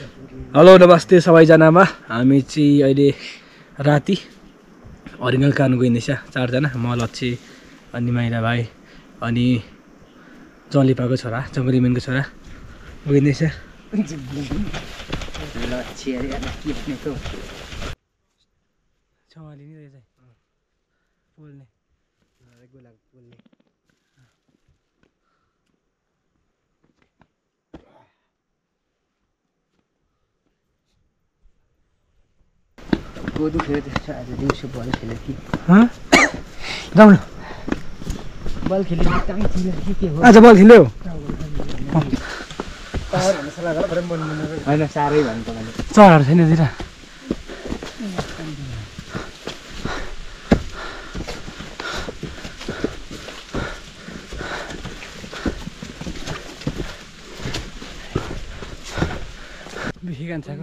Hello नमस्ते सबैजनामा हामी चाहिँ अहिले राति ओरिजिनल कान गइँदैछ चार जना म लच्छी अनि माइला भाइ अनि जलिपाको छोरा जमरीमेनको छोरा गइँदैछ लच्छी अरे के भन्ने त छमाली नि रहेछ बोल्ने रेगुलर बोल्ने ها؟ داون. بال خليه. أنت بال خليه. أنا ساري بان كمان. صار هنا زيدا. بيجان تاكو.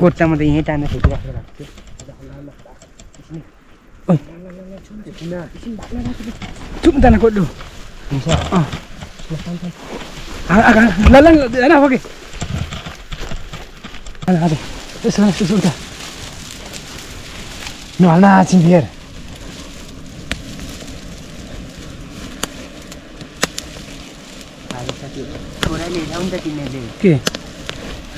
कोट्टा में तो यहीं टाइम है तो क्या करें आपके ओह चुप दाना कोट दो हाँ आकर ललन ना होगी आना आते इसमें सुसुता नॉन आती है थोड़ा ले जाऊँ तो किन्हें ले क्या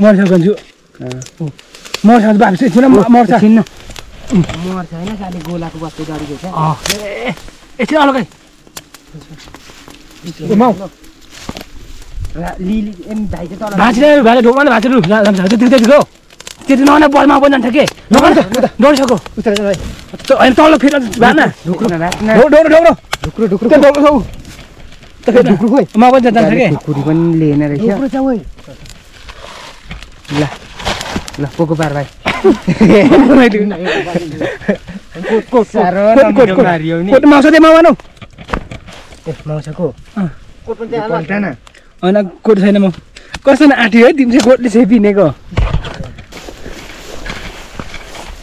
مارشان كنجو مارشان تبع بس إثنا مارشان هنا قاعد يقول أكو بس تجاري جت آه إثنا على كي ما لا لي إم بعيد ترى بعدين بعدين دوما بعدين لو لا لمسه تيجي تيجي أنا بقول ما بقول أنت كي دور شكو أنت على كي بعدين دكرو دور دور دور دكرو دكرو دكرو دكرو كوي ما بقول أنت كي دكرو كمان لينا ريشة دكرو جاوي لا لا فوق بار باي كوت كوت كوت ماوسة دي ماوانو ماوسة كو كوت من ده أنا أنا كوت سينا ماو كوت سينا أديه ديم سي كوت لسه بينه كو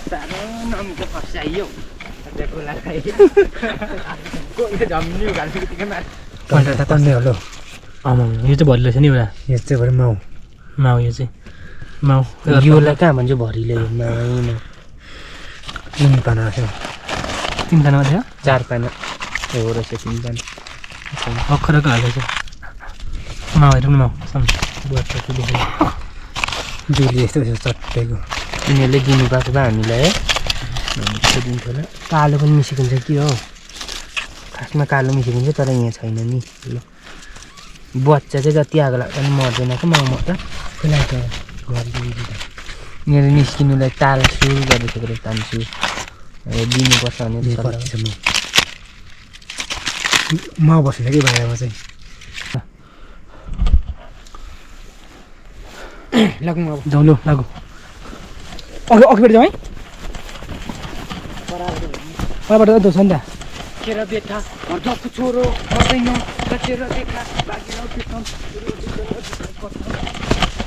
سارون نام كوت سايو هذا كوت لا كوت إذا جامنيو كان في كتير كمان كوت تاتون ده لو أمم يجتب بارد لسه نيو لا يجتب بارد ماو ماو يجتب ماو يولا كا منجو باري لي ماو تين بنا شو تين بنا ده جار بنا هو رشة تين بنا أكره كاره شو ماو يروم ماو سام بوات كده جولي استوى استوى تيجو إني لقي نبات بان ملاية تدين كله كالو بني مشيكن زكيو كاسما كالو مشيكن زي ترى يعني شاينا ني بوات جزء جاتيا كلا كان مود زينا كمان مود تا كلا كلا Ini miskin udah tansu, gak bisa beri tansu. Bini kosannya di sana. Mau bos lagi bayar masih. Lagu mau. Jauh lo lagu. Oke oke berjamaah. Parah berada dosan dah. Kira betah, orang aku curo, orang ini, kacira dekah, bagi laut hitam.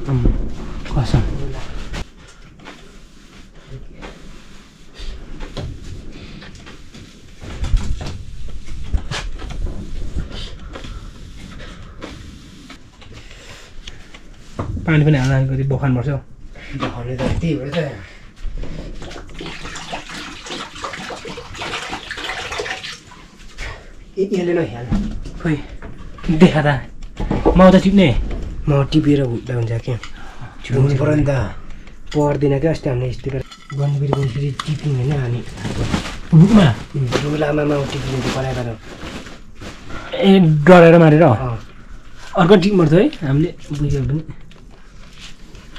قسم पानी पनि हाल्न गरी बखान पर्छ बखानले त त्यही भएर त यले न हेल खोइ देखा त म त टिप्ने म टिपेर हुँदा हुन्छ के टिप्नु पर्दैन त पर्दैन के अस्ति हामीले यस्तो गरेर गनबिरी टिपिङ हैन अनि रुमा रुलामा म टिप्नु पलाएर ए डरेर मारेर अर्को टिप मर्छ है हामीले बुझ्यौ पनि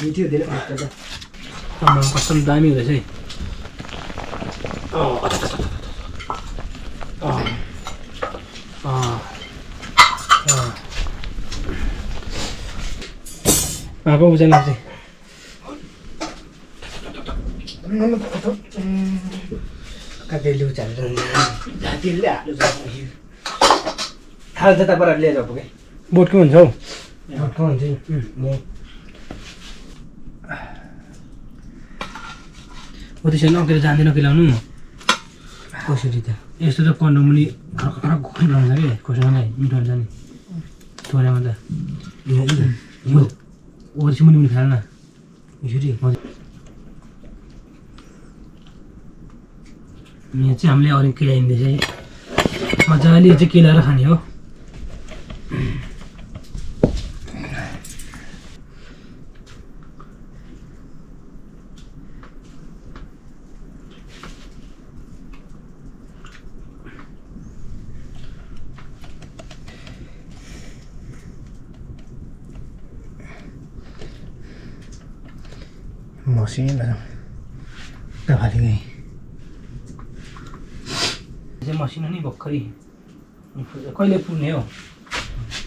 नीति देले त हाम्रो कसम दामी हुन्छ है अब उजन लाग्छ काटेलु चालेर जातिले आलु थाल जता पर लिएर जाऊ के बोटको हुन्छ हौ बोटको हुन्छ म ओदिसन अकेले जान्दिन के लाउनु कसरी त यस्तो त कन्डोमली खरखरख गरिरहन्छ के कसैलाई मिठो जाने तोरेमा त यो ओदिसन मुनि खाल्न यसरी यहाँ चाहिँ हामीले अरू केलाइन्दैछ है मजाले चाहिँ केलाएर खाने हो मसिन दबाली गई जे मसिन नि बक्खरी कहिले पुर्ने हो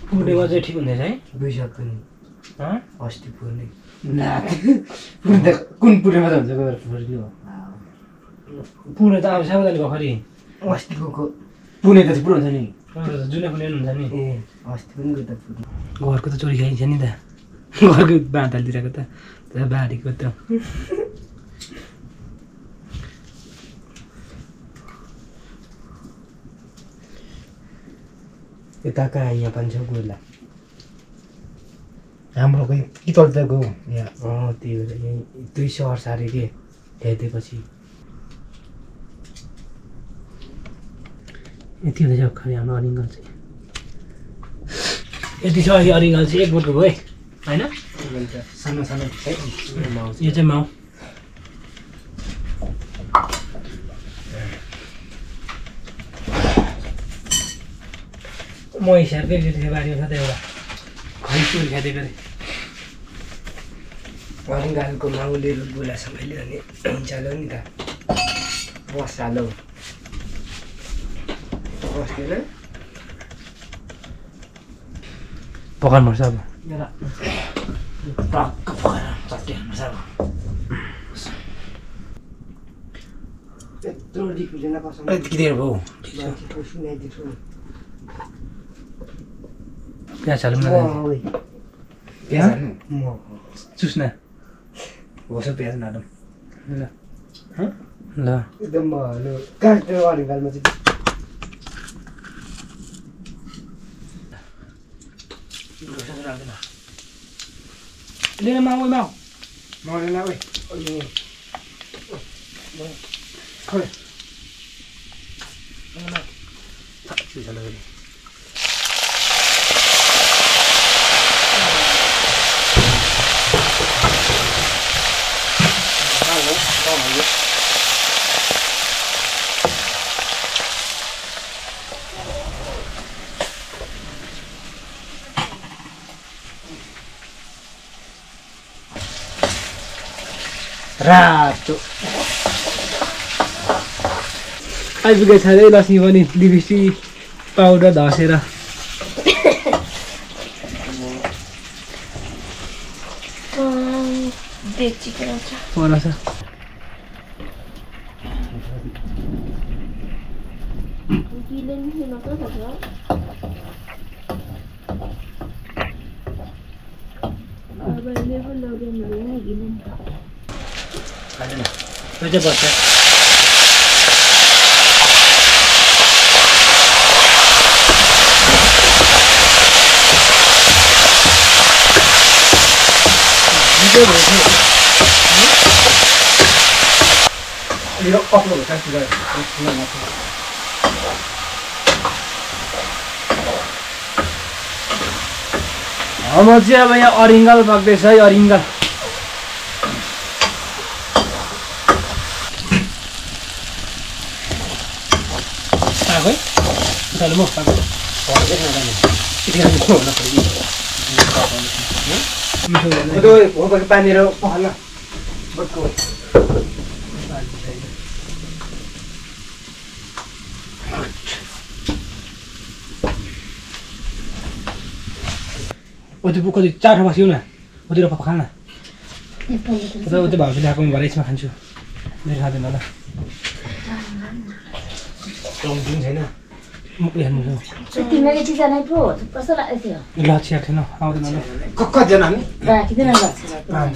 पुर्नेमा चाहिँ ठीक हुन्छ है दुई साथ पनि ह अस्ति पुर्ने ना पुर्दा कुन पुर्नेमा त हुन्छ पुर्ने हो पुर्ने त अब सबैले बखरी अस्तिको पुर्ने त पुर्ने हुन्छ नि जुन पुर्ने हुन्छ नि ए अस्ति पनि गयो त पुर्ने घरको त चोरी खाइन्छ नि त घरको बाँधल दिराको त बारीको त यता कहाँ यहाँ पान्छ गोला हाम्रो खै कि तल त गयो यहाँ त्यही भएर यहीँ दुई सहर सारे के ल्याइदिएपछि यति हुँदैछ खै हाम्रो अरिङ्गल चाहिँ यति छ अरिङ्गल चाहिँ एक बोटको भयो हैन सानो सानो यो चाहिँ माउ म हिसाबकै बारीमा छ त एउटा खै चुर खाँदै गरे अरिङ्गालको माउले गोला सबैले अनि हुन्छ ल नि त बसालो बस्दैन पकाउनुपर्छ अब टक्क पकाएर चट्टी हाल्नुपर्छ अब यत्रो डिक्लिन पसन्द यति धेरै भयो प्याज हालौँ न प्याज म चुस्ना होस् प्याज नहालौँ ल ल एकदम भलो काट्दै अरिङ्गालमा चाहिँ ले माउ माउ माउ ले ओइ खोइ راتو أبي قلت هذا لا سيفاني ديفيسي باودا داسيرا ديتشي كراشة وراسة هذا بس لا لا لا لا لا अब चाहिँ अब यहाँ अरिङ्गल बग्दैछ है अरिङ्गल आगै चल म पाक्छु भन्दै नदान यतिखेर म होला फेरि यो भोको पानी रो पहल बटको وأنتم تقولون أنهم يقولون أنهم يقولون أنهم يقولون أنهم يقولون أنهم يقولون أنهم يقولون أنهم يقولون أنهم يقولون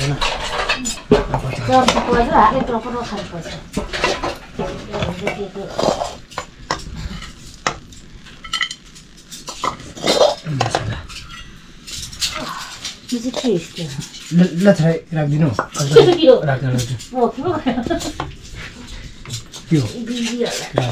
لا ترى راكدينو راكدينو راكدينو لا لا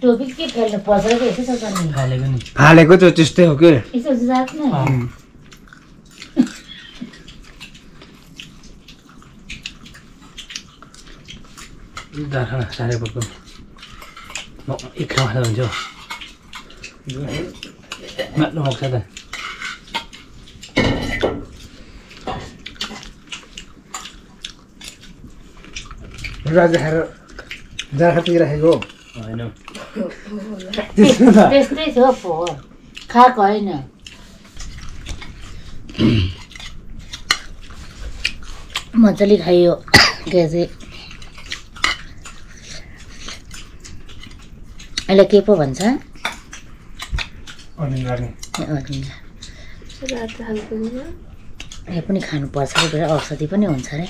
توبي كيف هلا بوزر بس تسواني هالكوني هالكو تو تشتهي هكذا إيش أزاتنا ده خلاص ساري بقول ما إكرام هذا من جو ما لو مقصده راجع ده خطير هيجو I know. This is awful. Can't go in now. Mentally, how you get it? I like people once, huh? Ordinary. Ordinary. So that's how you do it. I put a can of pasta, but also the pony on, sorry.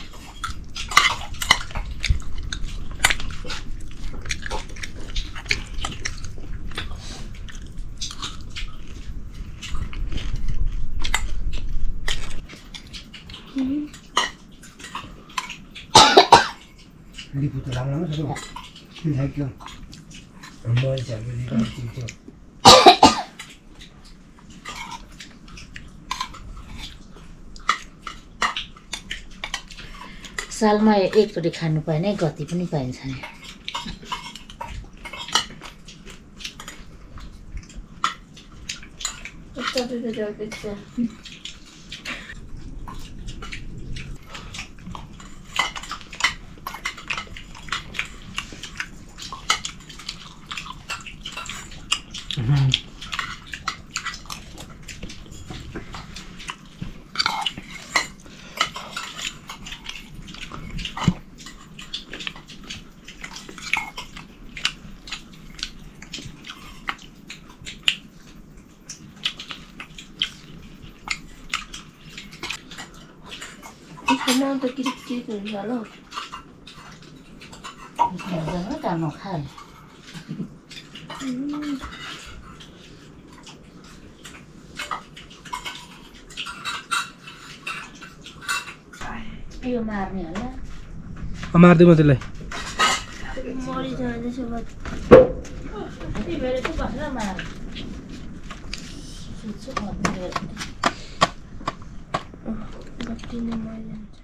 لا ما يجي على الفيديو سالما एक टोडी खानु पाएन गति पनि पाइन्छ नि उस्तोले जल्दी छ 10만원대 끼리끼리 살아. 여자가 뭐 칼. ايوه ما عارني ولا؟ ما عارني ما تلاقي. موري جاهزة شباب. في بلد بحر ما عارني. شو صار؟ بطيني ما لين.